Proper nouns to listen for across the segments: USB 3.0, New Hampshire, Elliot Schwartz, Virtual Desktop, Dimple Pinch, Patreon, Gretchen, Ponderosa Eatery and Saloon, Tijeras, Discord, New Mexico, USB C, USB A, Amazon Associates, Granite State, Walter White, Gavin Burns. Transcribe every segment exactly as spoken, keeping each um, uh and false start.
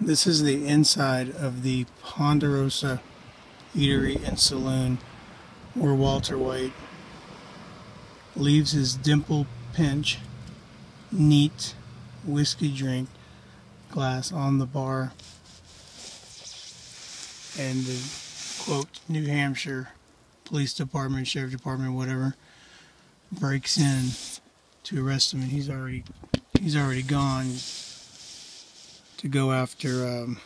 This is the inside of the Ponderosa Eatery and Saloon, where Walter White leaves his Dimple Pinch neat whiskey drink glass on the bar, and the quote New Hampshire Police Department, Sheriff Department, whatever, breaks in to arrest him, and he's already he's already gone to go after um,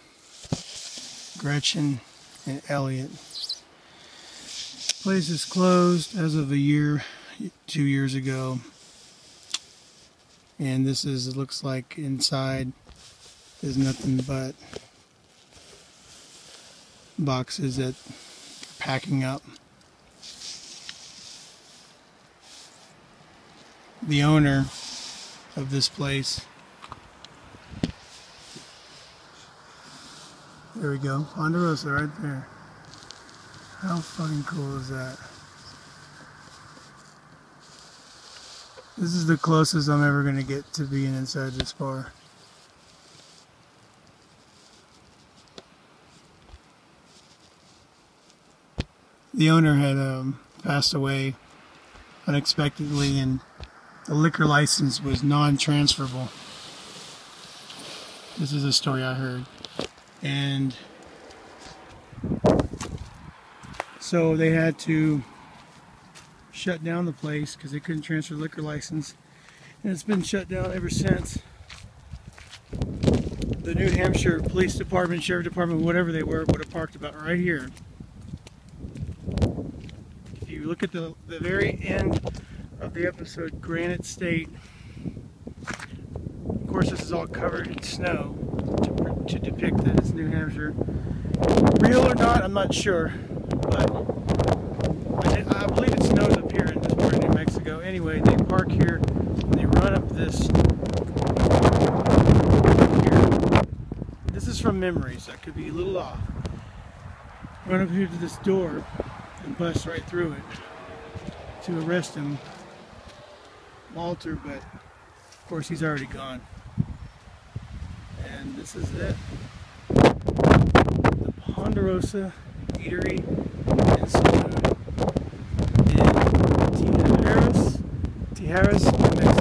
Gretchen and Elliot. Place is closed as of a year, two years ago, and this is, it looks like inside is nothing but boxes that are packing up. The owner of this place, there we go, Ponderosa right there. How fucking cool is that? This is the closest I'm ever going to get to being inside this bar. The owner had um, passed away unexpectedly, and the liquor license was non-transferable. This is a story I heard. And so they had to shut down the place because they couldn't transfer the liquor license, and it's been shut down ever since. The New Hampshire Police Department, Sheriff Department, whatever they were, would have parked about right here. If you look at the, the very end of the episode, Granite State, of course this is all covered in snow to, to depict that it's New Hampshire. Real or not, I'm not sure, but I believe it snows up here in this part of New Mexico. Anyway, they park here and they run up this here. This is from memory, so I could be a little off. Run up here to this door and bust right through it to arrest him, Walter, but of course he's already gone. And this is it. The Ponderosa Eatery and Saloon. Tijeras, New Mexico.